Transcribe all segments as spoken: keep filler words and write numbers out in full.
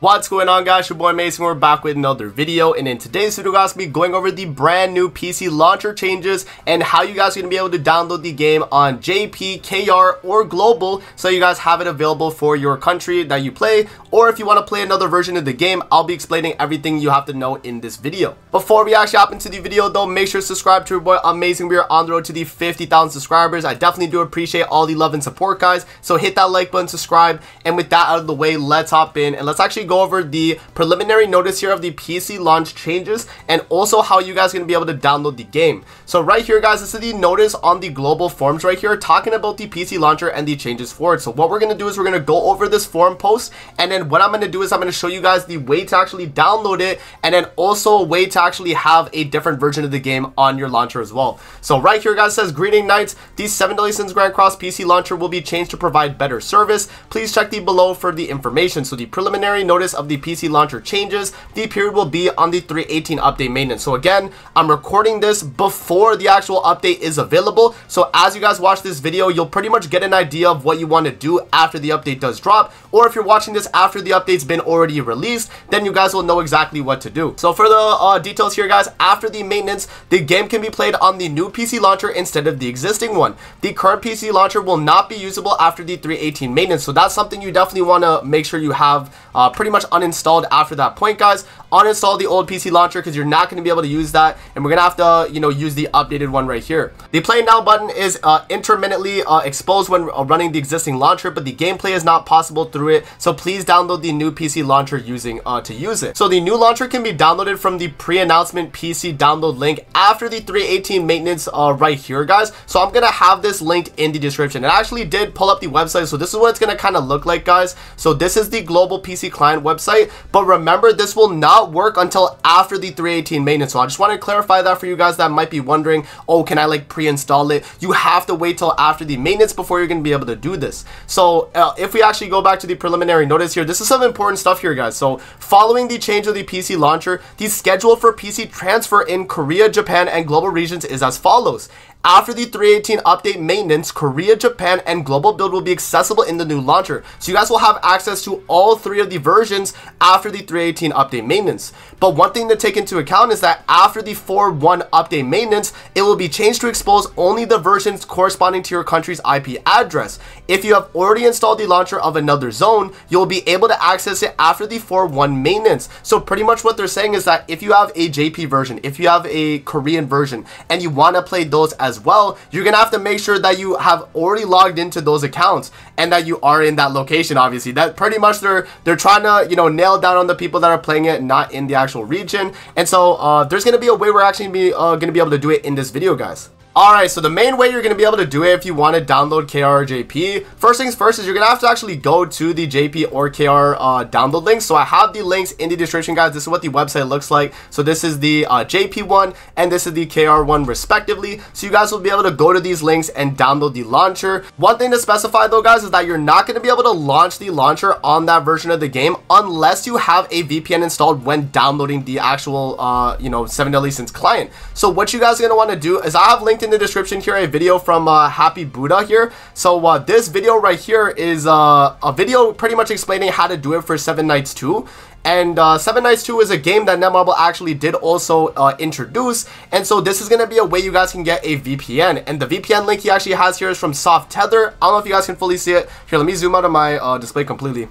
What's going on, guys? Your boy Mason. We're back with another video, and in today's video, guys, we'll be going over the brand new P C launcher changes and how you guys are gonna be able to download the game on J P, K R, or global, so you guys have it available for your country that you play, or if you want to play another version of the game. I'll be explaining everything you have to know in this video. Before we actually hop into the video though, make sure to subscribe to your boy Amazing. We are on the road to the fifty thousand subscribers. I definitely do appreciate all the love and support, guys, so hit that like button, subscribe, and with that out of the way, let's hop in and let's actually go over the preliminary notice here of the P C launch changes and also how you guys are going to be able to download the game. So right here, guys, this is the notice on the global forums right here talking about the P C launcher and the changes for it. So what we're going to do is we're going to go over this forum post, and then what I'm going to do is I'm going to show you guys the way to actually download it, and then also a way to actually have a different version of the game on your launcher as well. So right here, guys, it says, "Greeting Knights, the Seven Deadly Sins Grand Cross P C launcher will be changed to provide better service. Please check the below for the information." So the preliminary notice of the P C launcher changes, the period will be on the three eighteen update maintenance. So again, I'm recording this before the actual update is available, so as you guys watch this video, you'll pretty much get an idea of what you want to do after the update does drop, or if you're watching this after the update's been already released, then you guys will know exactly what to do. So for the uh, details here, guys, after the maintenance, the game can be played on the new P C launcher instead of the existing one. The current P C launcher will not be usable after the three eighteen maintenance, so that's something you definitely want to make sure you have uh, pretty much uninstalled after that point, guys. Uninstall the old P C launcher because you're not going to be able to use that, and we're gonna have to, you know, use the updated one right here. The play now button is uh, intermittently uh, exposed when running the existing launcher, but the gameplay is not possible through it, so please download the new P C launcher using uh, to use it. So the new launcher can be downloaded from the pre-announcement P C download link after the three eighteen maintenance uh, right here, guys. So I'm gonna have this linked in the description. And I actually did pull up the website, so this is what it's gonna kind of look like, guys. So this is the global P C client website, but remember, this will not work until after the three eighteen maintenance. So I just want to clarify that for you guys that might be wondering, oh, can I like pre-install it? You have to wait till after the maintenance before you're going to be able to do this. So uh, if we actually go back to the preliminary notice here, this is some important stuff here, guys. So following the change of the P C launcher, the schedule for P C transfer in Korea, Japan, and global regions is as follows. After the three eighteen update maintenance, Korea, Japan, and global build will be accessible in the new launcher. So you guys will have access to all three of the versions after the three eighteen update maintenance. But one thing to take into account is that after the four one update maintenance, it will be changed to expose only the versions corresponding to your country's I P address. If you have already installed the launcher of another zone, you'll be able to access it after the four one maintenance. So pretty much what they're saying is that if you have a J P version, if you have a Korean version, and you want to play those as As well, you're gonna have to make sure that you have already logged into those accounts and that you are in that location. Obviously, that pretty much they're they're trying to, you know, nail down on the people that are playing it not in the actual region. And so uh, there's gonna be a way we're actually be uh, gonna be able to do it in this video, guys. Alright, so the main way you're going to be able to do it if you want to download K R or J P, first things first is you're going to have to actually go to the J P or K R uh, download links. So I have the links in the description, guys. This is what the website looks like. So this is the uh, J P one and this is the K R one respectively. So you guys will be able to go to these links and download the launcher. One thing to specify though, guys, is that you're not going to be able to launch the launcher on that version of the game unless you have a V P N installed when downloading the actual, uh, you know, Seven Deadly Sins client. So what you guys are going to want to do is I have linked in the description here a video from uh, Happy Buddha here. So uh, this video right here is uh, a video pretty much explaining how to do it for Seven Knights two. And uh, Seven Knights two is a game that Netmarble actually did also uh, introduce, and so this is going to be a way you guys can get a V P N. And the V P N link he actually has here is from SoftEther. I don't know if you guys can fully see it. Here, let me zoom out of my uh, display completely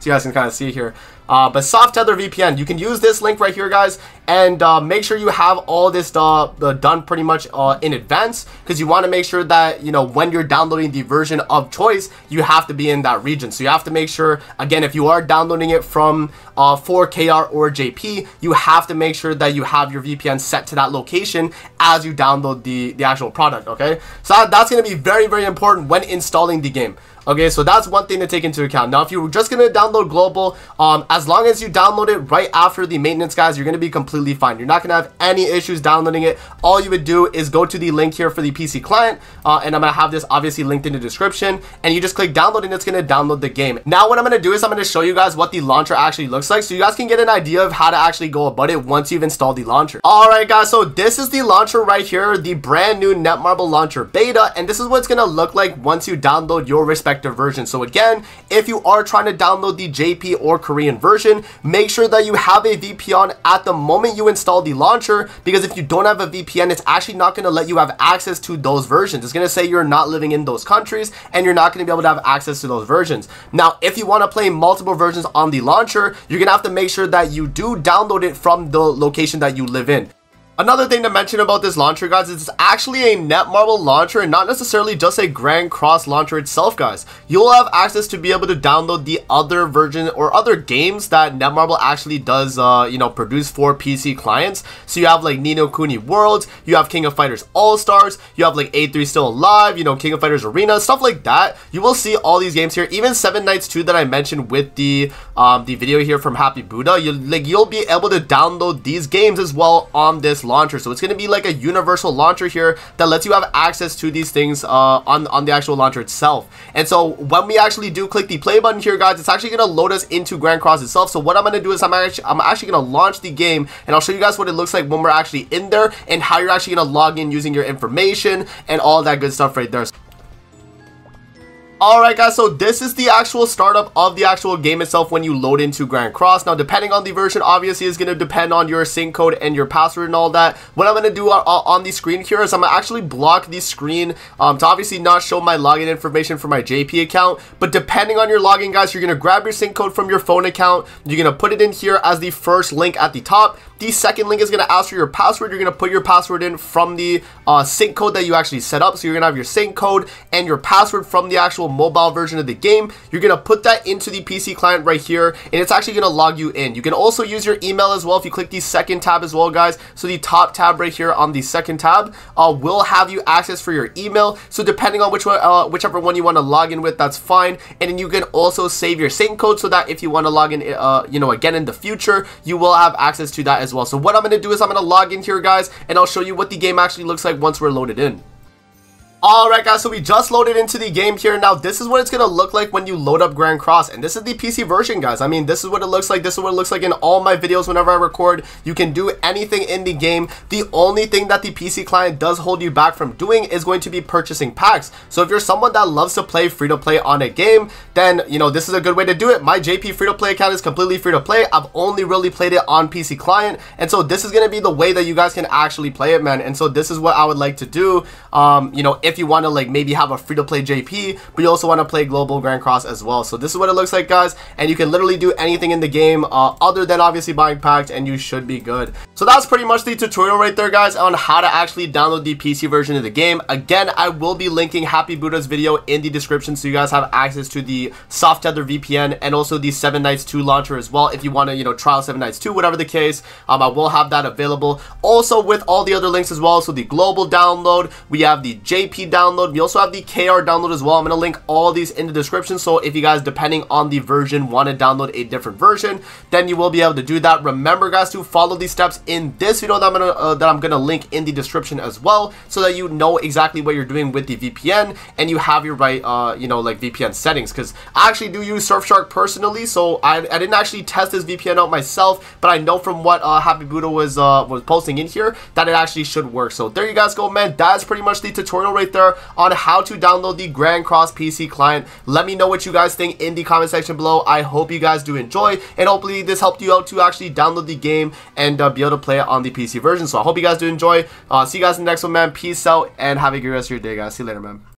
so you guys can kind of see here. Uh, but SoftEther V P N, you can use this link right here, guys, and uh, make sure you have all this uh, done pretty much uh, in advance, because you want to make sure that, you know, when you're downloading the version of choice, you have to be in that region. So you have to make sure, again, if you are downloading it from uh, four K R or J P, you have to make sure that you have your V P N set to that location as you download the, the actual product, okay? So that, that's going to be very, very important when installing the game, okay? So that's one thing to take into account. Now, if you're just going to download global, um, as long as you download it right after the maintenance, guys, you're going to be completely completely fine. You're not going to have any issues downloading it. All you would do is go to the link here for the P C client, uh, and I'm going to have this obviously linked in the description, and you just click download and it's going to download the game. Now what I'm going to do is I'm going to show you guys what the launcher actually looks like so you guys can get an idea of how to actually go about it once you've installed the launcher. Alright guys, so this is the launcher right here, the brand new Netmarble launcher beta, and this is what it's going to look like once you download your respective version. So again, if you are trying to download the J P or Korean version, make sure that you have a V P N at the moment you install the launcher, because if you don't have a V P N, it's actually not going to let you have access to those versions. It's going to say you're not living in those countries and you're not going to be able to have access to those versions. Now, if you want to play multiple versions on the launcher, you're going to have to make sure that you do download it from the location that you live in. Another thing to mention about this launcher, guys, is it's actually a Netmarble launcher and not necessarily just a Grand Cross launcher itself, guys. You'll have access to be able to download the other version or other games that Netmarble actually does, uh, you know, produce for P C clients. So you have like Ni No Kuni Worlds, you have King of Fighters All-Stars, you have like A three Still Alive, you know, King of Fighters Arena, stuff like that. You will see all these games here, even Seven Knights two that I mentioned with the um, the video here from Happy Buddha. You like you'll be able to download these games as well on this launcher. So it's going to be like a universal launcher here that lets you have access to these things uh, on, on the actual launcher itself. And so when we actually do click the play button here, guys, it's actually going to load us into Grand Cross itself. So what I'm going to do is I'm actually, I'm actually going to launch the game, and I'll show you guys what it looks like when we're actually in there and how you're actually going to log in using your information and all that good stuff right there. Alright guys, so this is the actual startup of the actual game itself when you load into Grand Cross. Now depending on the version, obviously is going to depend on your sync code and your password and all that. What I'm going to do on the screen here is I'm going to actually block the screen um, to obviously not show my login information for my J P account. But depending on your login, guys, you're going to grab your sync code from your phone account. You're going to put it in here as the first link at the top. The second link is going to ask for your password. You're going to put your password in from the uh, sync code that you actually set up. So you're going to have your sync code and your password from the actual mobile version of the game. You're going to put that into the P C client right here, and it's actually going to log you in. You can also use your email as well if you click the second tab as well, guys. So the top tab right here on the second tab uh, will have you access for your email. So depending on which one, uh, whichever one you want to log in with, that's fine. And then you can also save your sync code so that if you want to log in, uh, you know, again in the future, you will have access to that as well. So what I'm going to do is I'm going to log in here, guys, and I'll show you what the game actually looks like once we're loaded in. Alright guys, so we just loaded into the game here. Now this is what it's going to look like when you load up Grand Cross, and this is the P C version, guys. I mean, this is what it looks like. This is what it looks like in all my videos whenever I record. You can do anything in the game. The only thing that the P C client does hold you back from doing is going to be purchasing packs. So if you're someone that loves to play free-to-play on a game, then, you know, this is a good way to do it. My J P free-to-play account is completely free-to-play. I've only really played it on P C client, and so this is going to be the way that you guys can actually play it, man. And so this is what I would like to do, um, you know, if If you want to like maybe have a free-to-play J P, but you also want to play global Grand Cross as well. So this is what it looks like, guys, and you can literally do anything in the game uh, other than obviously buying packs, and you should be good. So that's pretty much the tutorial right there, guys, on how to actually download the P C version of the game. Again, I will be linking Happy Buddha's video in the description so you guys have access to the SoftEther V P N and also the Seven Knights two launcher as well if you want to, you know, trial Seven Knights two, whatever the case. um, I will have that available also with all the other links as well. So the global download, we have the J P download, we also have the K R download as well. I'm going to link all these in the description, so if you guys, depending on the version, want to download a different version, then you will be able to do that. Remember, guys, to follow these steps in this video that I'm going to uh, that I'm going to link in the description as well, so that you know exactly what you're doing with the V P N and you have your right uh you know like V P N settings, because I actually do use Surfshark personally, so I, I didn't actually test this V P N out myself, but I know from what uh, Happy Buddha was uh, was posting in here that it actually should work. So there you guys go, man. That's pretty much the tutorial right there on how to download the Grand Cross P C client. Let me know what you guys think in the comment section below. I hope you guys do enjoy, and hopefully this helped you out to actually download the game and uh, be able to play it on the P C version. So I hope you guys do enjoy. Uh, see you guys in the next one, man. Peace out and have a good rest of your day, guys. See you later, man.